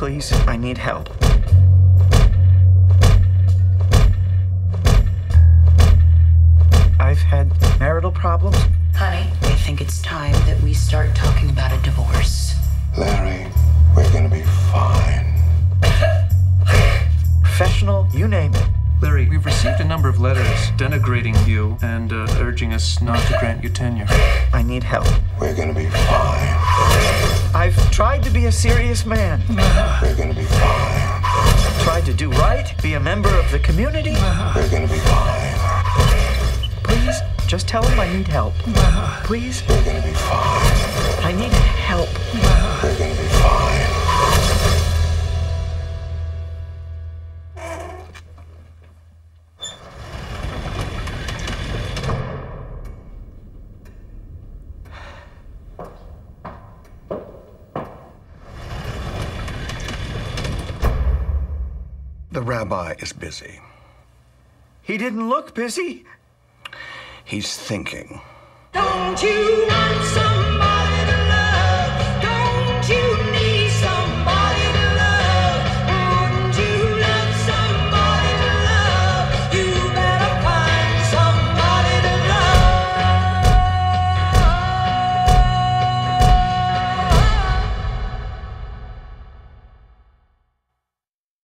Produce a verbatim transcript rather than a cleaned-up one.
Please, I need help. I've had marital problems. Honey, I think it's time that we start talking about a divorce. Larry, we're gonna be fine. Professional, you name it. Larry, we've received a number of letters denigrating you and uh, urging us not to grant you tenure. I need help. We're gonna be fine. I've tried to be a serious man. We're gonna be fine. Tried to do right, be a member of the community. We're gonna be fine. Please, just tell him I need help. Please. We're gonna be fine. I need help. We're gonna be fine. The rabbi is busy. He didn't look busy. He's thinking. Don't you want some?